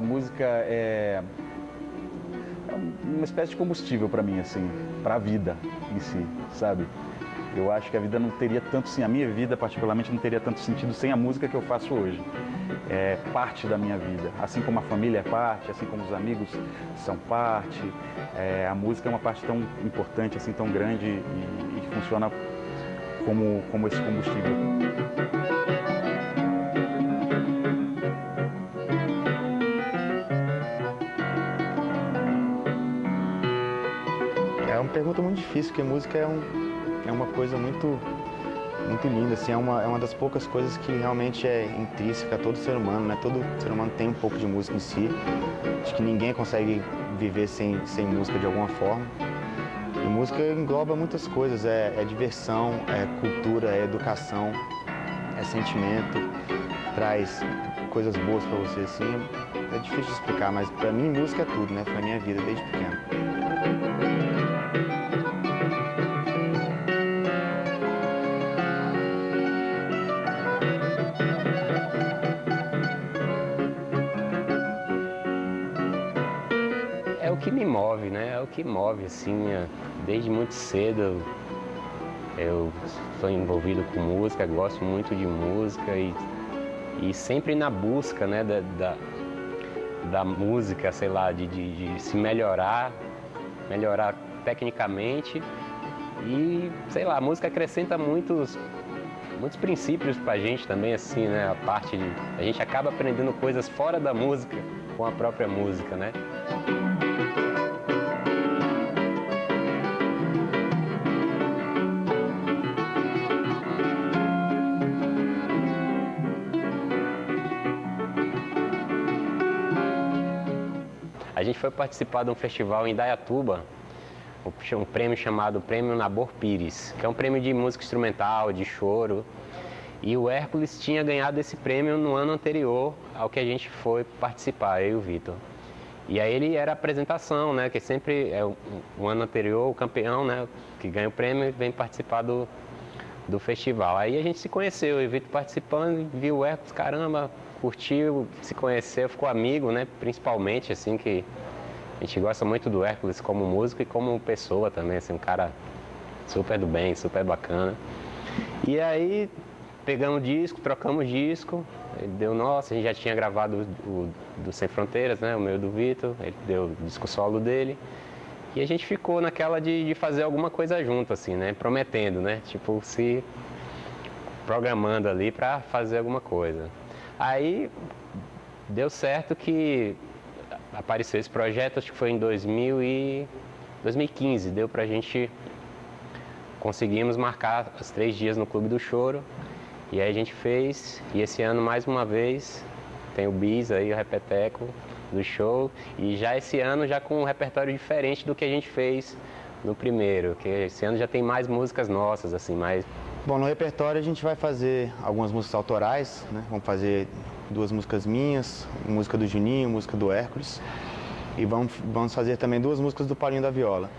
a música é uma espécie de combustível para mim, assim, para a vida em si, sabe? Eu acho que a vida não teria tanto, sim, a minha vida particularmente não teria tanto sentido sem a música que eu faço hoje. É parte da minha vida, assim como a família é parte, assim como os amigos são parte. A música é uma parte tão importante, assim, tão grande e funciona como esse combustível. É uma pergunta muito difícil, porque música é uma coisa muito linda, assim, é uma das poucas coisas que realmente é intrínseca a todo ser humano, né? Todo ser humano tem um pouco de música em si. Acho que ninguém consegue viver sem música de alguma forma. E música engloba muitas coisas, é diversão, é cultura, é educação, é sentimento, traz coisas boas pra você, assim. É difícil de explicar, mas pra mim música é tudo, né? Foi a minha vida desde pequeno. O que me move, né? É o que move, assim, desde muito cedo eu sou envolvido com música, gosto muito de música e sempre na busca, né, da música, sei lá, de se melhorar tecnicamente e, sei lá, a música acrescenta muitos princípios pra gente também, assim, né? A gente acaba aprendendo coisas fora da música com a própria música, né? A gente foi participar de um festival em Indaiatuba, um prêmio chamado Prêmio Nabor Pires, que é um prêmio de música instrumental, de choro. E o Hércules tinha ganhado esse prêmio no ano anterior ao que a gente foi participar, eu e o Victor. E aí ele era a apresentação, né, que sempre é o ano anterior o campeão, né, que ganha o prêmio e vem participar do festival. Aí a gente se conheceu, eu e o Victor participando, viu o Hércules, caramba, curtiu, se conheceu, ficou amigo, né? Principalmente, assim, que a gente gosta muito do Hércules como músico e como pessoa também, assim, um cara super do bem, super bacana. E aí, pegamos disco, trocamos disco, ele deu nosso, a gente já tinha gravado o do Sem Fronteiras, né? O meu do Victor, ele deu o disco solo dele. E a gente ficou naquela de fazer alguma coisa junto, assim, né? Prometendo, né? Tipo, se programando ali pra fazer alguma coisa. Aí deu certo que apareceu esse projeto, acho que foi em 2015, deu pra gente, conseguimos marcar os 3 dias no Clube do Choro, e aí a gente fez, e esse ano mais uma vez tem o bis aí, o repeteco do show, e já esse ano já com um repertório diferente do que a gente fez no primeiro, que esse ano já tem mais músicas nossas, assim, mais... Bom, no repertório a gente vai fazer algumas músicas autorais, né? Vamos fazer 2 músicas minhas, música do Juninho, música do Hércules. E vamos fazer também 2 músicas do Paulinho da Viola.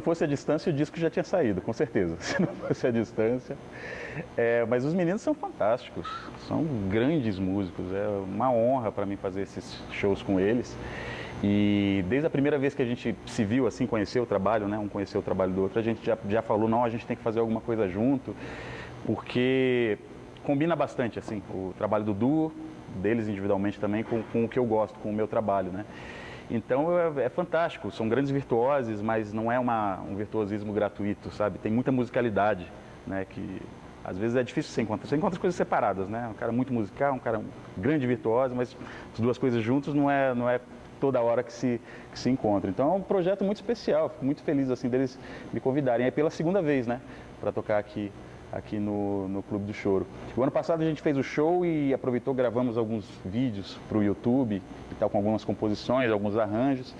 não fosse a distância, o disco já tinha saído, com certeza. Se não fosse a distância. Mas os meninos são fantásticos, são grandes músicos. É uma honra para mim fazer esses shows com eles. E desde a primeira vez que a gente se viu, assim, conheceu o trabalho, né? Um conheceu o trabalho do outro, a gente já falou, não, a gente tem que fazer alguma coisa junto, porque combina bastante, assim, o trabalho do duo, deles individualmente também, com o que eu gosto, com o meu trabalho, né? Então é fantástico, são grandes virtuosos, mas não é um virtuosismo gratuito, sabe? Tem muita musicalidade, né? Que às vezes é difícil você encontrar. Você encontra coisas separadas, né? Um cara muito musical, um cara um grande virtuoso, mas as duas coisas juntos não é toda hora que se encontra. Então é um projeto muito especial, fico muito feliz assim deles me convidarem. É pela segunda vez, né? Para tocar aqui no Clube do Choro. O ano passado a gente fez o show e aproveitou, gravamos alguns vídeos para o YouTube e tal, com algumas composições, alguns arranjos.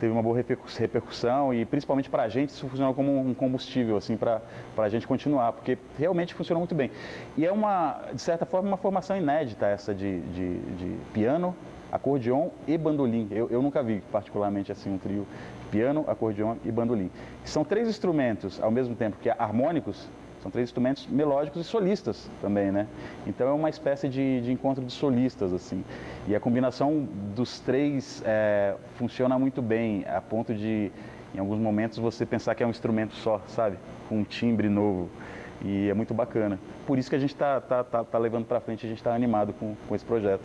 Teve uma boa repercussão e principalmente para a gente isso funcionou como um combustível assim para a gente continuar, porque realmente funcionou muito bem. E é de certa forma, uma formação inédita essa de piano, acordeon e bandolim. Eu nunca vi particularmente assim um trio piano, acordeon e bandolim. São três instrumentos ao mesmo tempo que harmônicos. São três instrumentos melódicos e solistas também, né? Então é uma espécie de encontro de solistas, assim. E a combinação dos três funciona muito bem, a ponto de, em alguns momentos, você pensar que é um instrumento só, sabe? Com um timbre novo. E é muito bacana. Por isso que a gente tá levando para frente, a gente tá animado com esse projeto.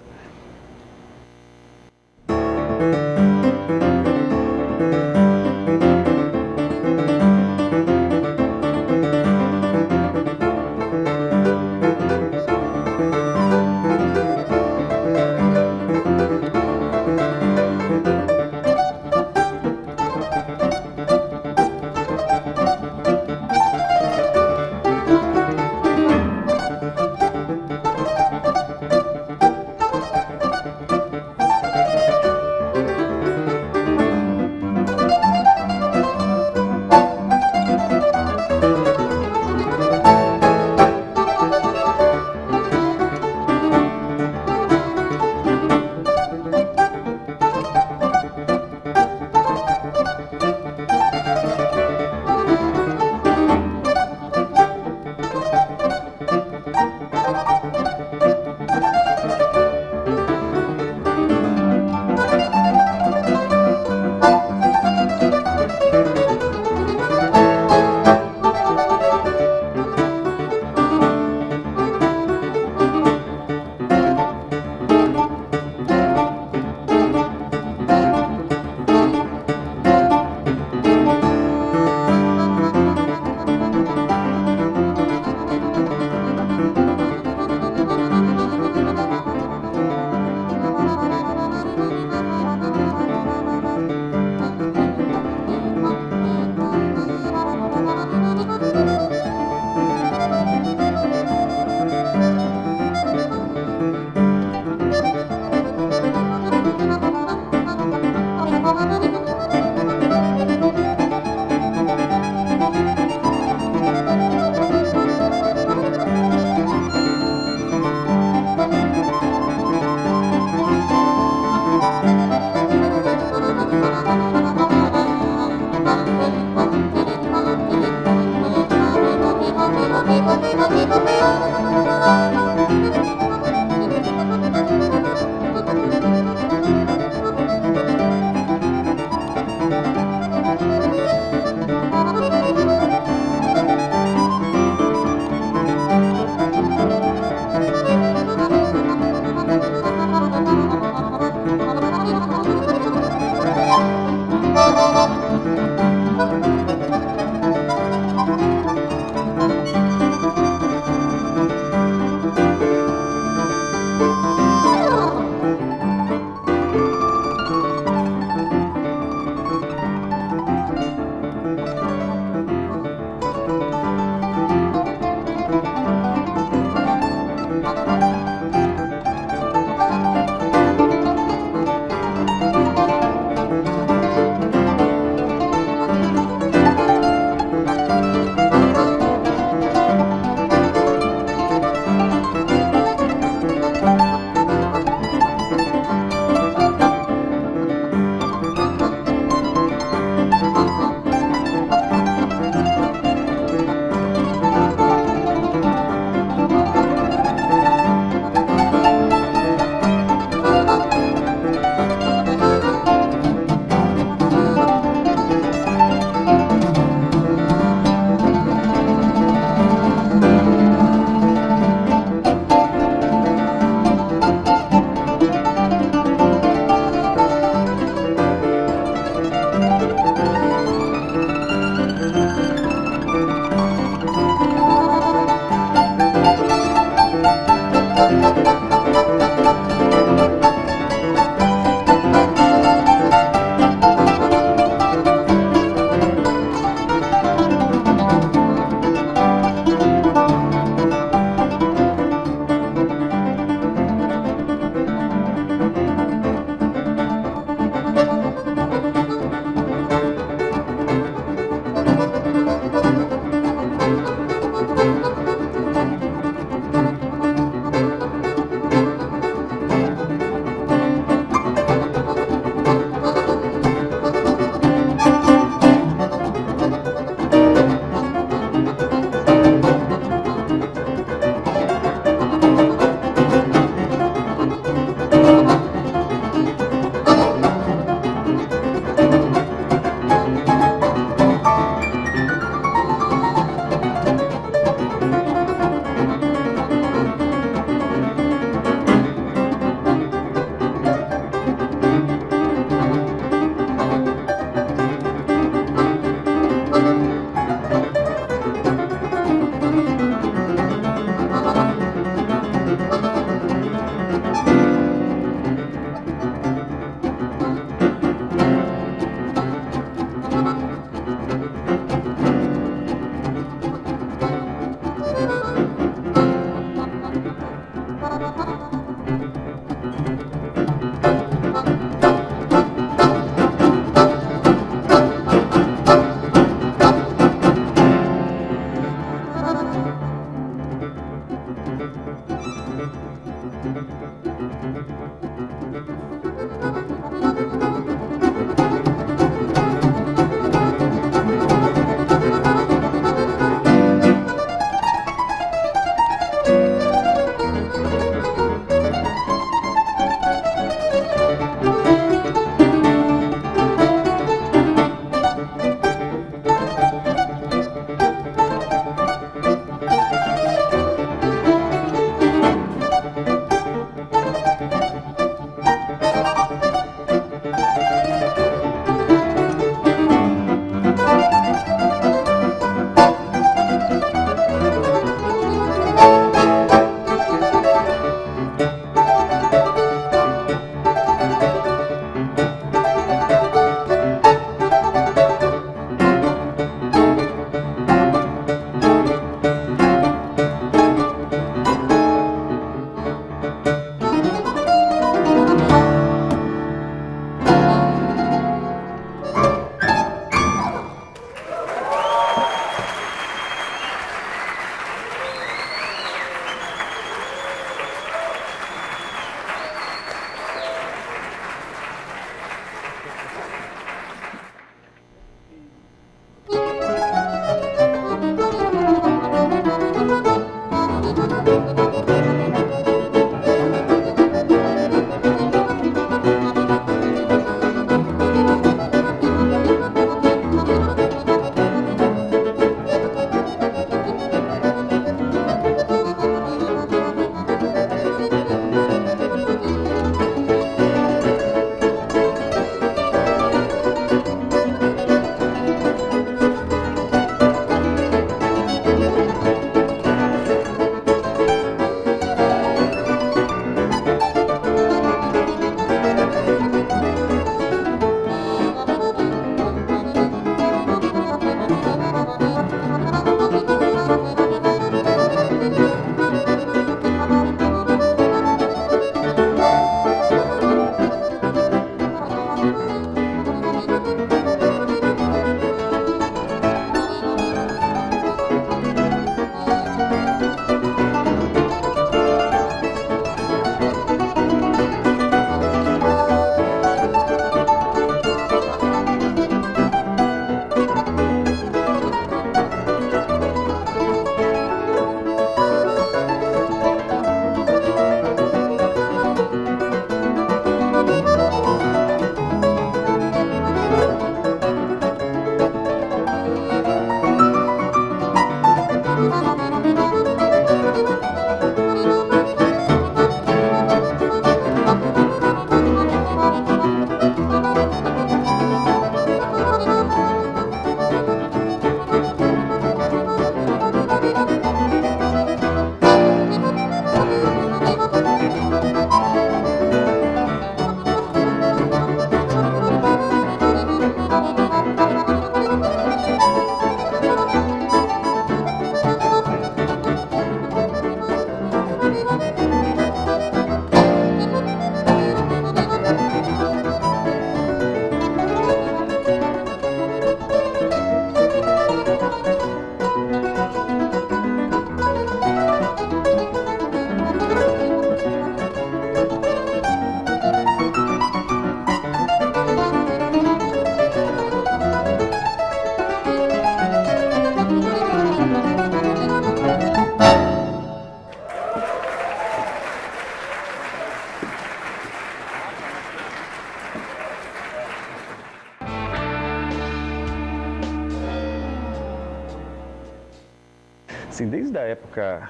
Assim, desde a época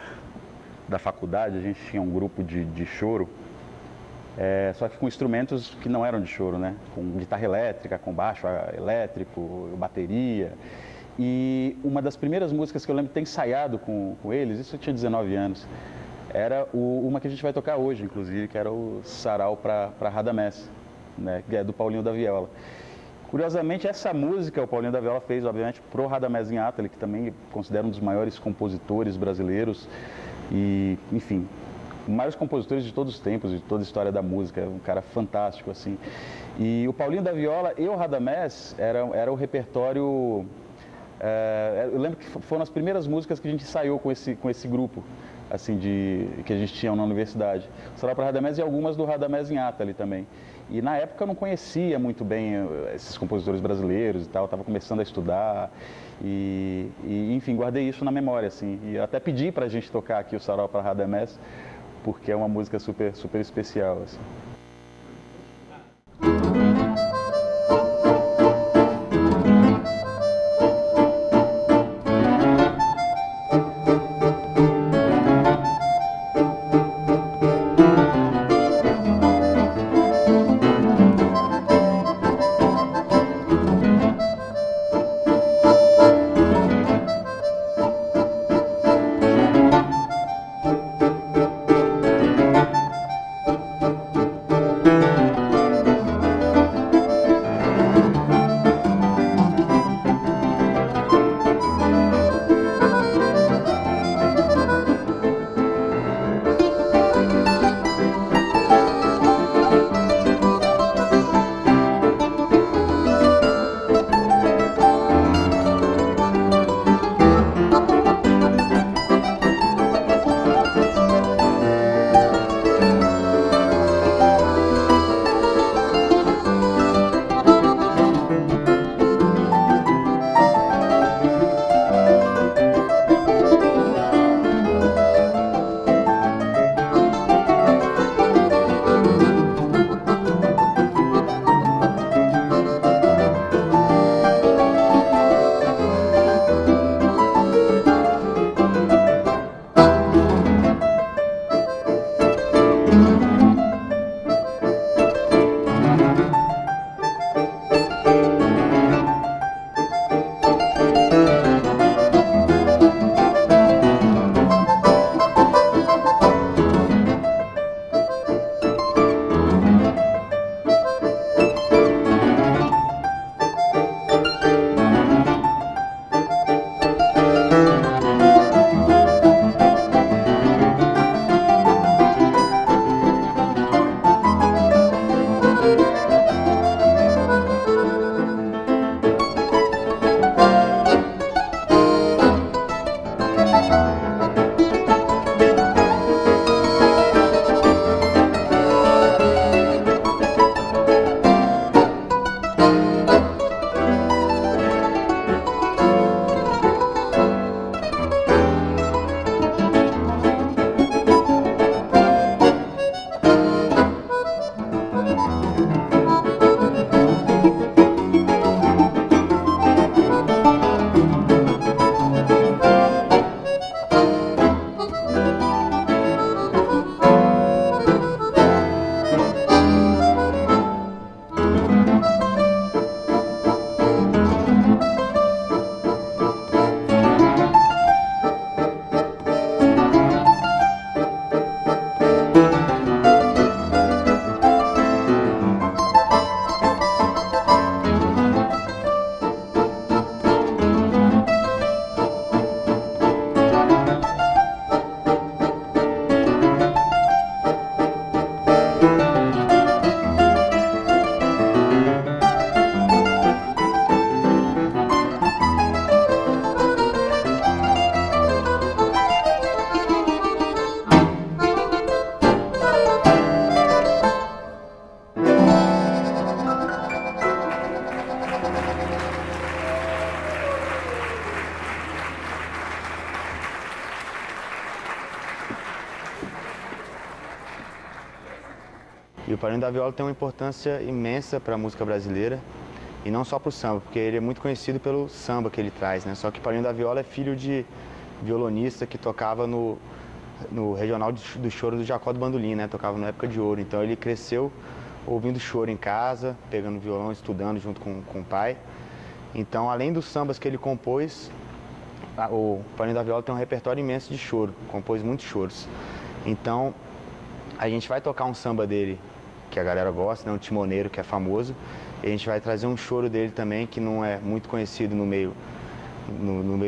da faculdade, a gente tinha um grupo de choro, só que com instrumentos que não eram de choro, né? Com guitarra elétrica, com baixo elétrico, bateria. E uma das primeiras músicas que eu lembro de ter ensaiado com eles, isso eu tinha 19 anos, era uma que a gente vai tocar hoje, inclusive, que era o Sarau para Radamés, né? Que é do Paulinho da Viola. Curiosamente, essa música o Paulinho da Viola fez, obviamente, pro Radamés Gnattali, que também considera um dos maiores compositores brasileiros e, enfim, maiores compositores de todos os tempos, de toda a história da música, um cara fantástico, assim. E o Paulinho da Viola e o Radamés era o repertório... eu lembro que foram as primeiras músicas que a gente ensaiou com esse grupo, assim, que a gente tinha na universidade. Sarau para Radamés e algumas do Radamés Gnattali também. E na época eu não conhecia muito bem esses compositores brasileiros e tal, estava começando a estudar e, enfim, guardei isso na memória, assim. E até pedi para a gente tocar aqui o Sarau para Radamés, porque é uma música super, super especial, assim. E o Paulinho da Viola tem uma importância imensa para a música brasileira, e não só para o samba, porque ele é muito conhecido pelo samba que ele traz, né? Só que o Paulinho da Viola é filho de violonista que tocava no Regional do Choro do Jacó do Bandolim, né? Tocava na Época de Ouro. Então ele cresceu ouvindo choro em casa, pegando violão, estudando junto com o pai. Então, além dos sambas que ele compôs, o Paulinho da Viola tem um repertório imenso de choro, compôs muitos choros. Então, a gente vai tocar um samba dele, que a galera gosta, né? Um timoneiro, que é famoso. E a gente vai trazer um choro dele também, que não é muito conhecido no meio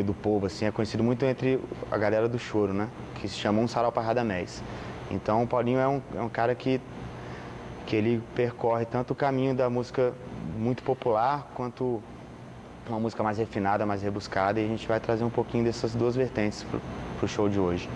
do povo, assim, é conhecido muito entre a galera do choro, né? Que se chama Um Sarau para Radamés. Então, o Paulinho é um cara que ele percorre tanto o caminho da música muito popular, quanto uma música mais refinada, mais rebuscada, e a gente vai trazer um pouquinho dessas duas vertentes pro show de hoje.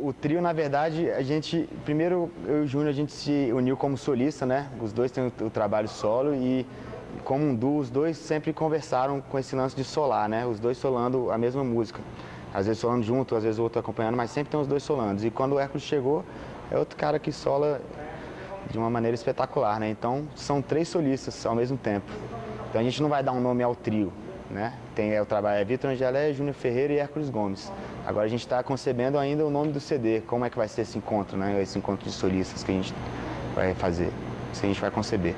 O trio, na verdade, a gente, primeiro eu e o Júnior, a gente se uniu como solista, né? Os dois têm o trabalho solo e como um duo, os dois sempre conversaram com esse lance de solar, né? Os dois solando a mesma música. Às vezes solando junto, às vezes o outro acompanhando, mas sempre tem os dois solando. E quando o Hércules chegou, é outro cara que sola de uma maneira espetacular, né? Então, são três solistas ao mesmo tempo. Então, a gente não vai dar um nome ao trio, né? Tem o trabalho Victor Angeleas, Júnior Ferreira e Hércules Gomes. Agora a gente está concebendo ainda o nome do CD, como é que vai ser esse encontro, né? Esse encontro de solistas que a gente vai fazer, isso a gente vai conceber.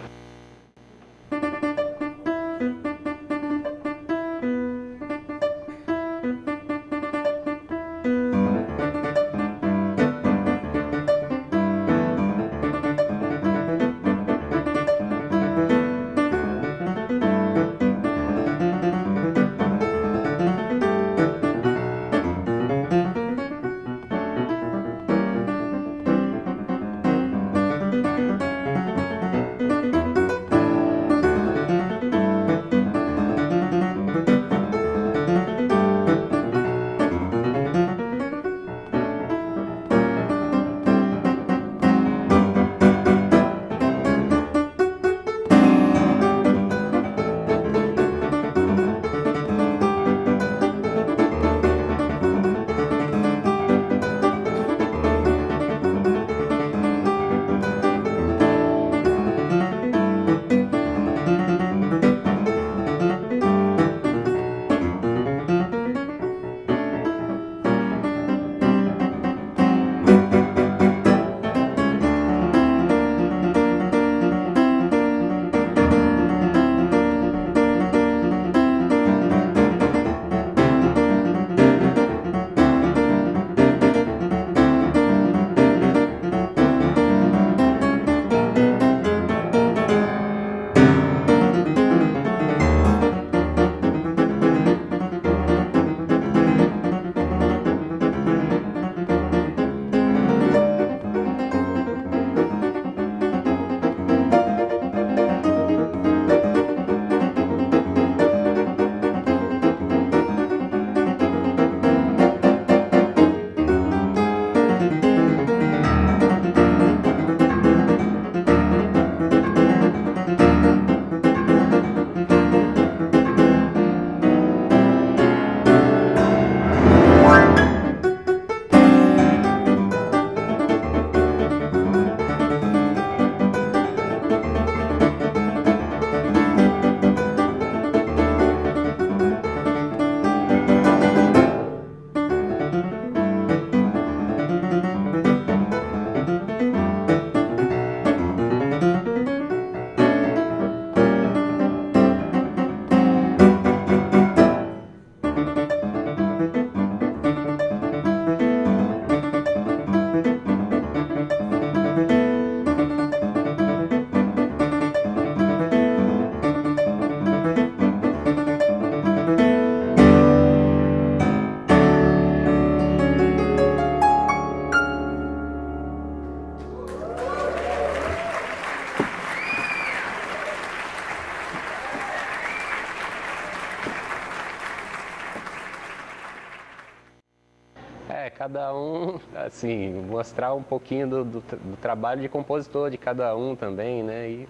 É, cada um, assim, mostrar um pouquinho do trabalho de compositor de cada um também, né? E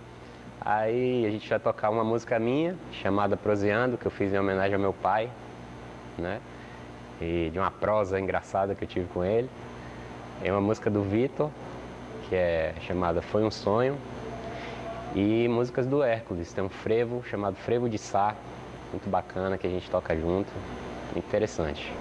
aí a gente vai tocar uma música minha, chamada Proseando, que eu fiz em homenagem ao meu pai, né? E de uma prosa engraçada que eu tive com ele. É uma música do Victor, que é chamada Foi um Sonho. E músicas do Hércules, tem um frevo chamado Frevo de Sá, muito bacana, que a gente toca junto, interessante.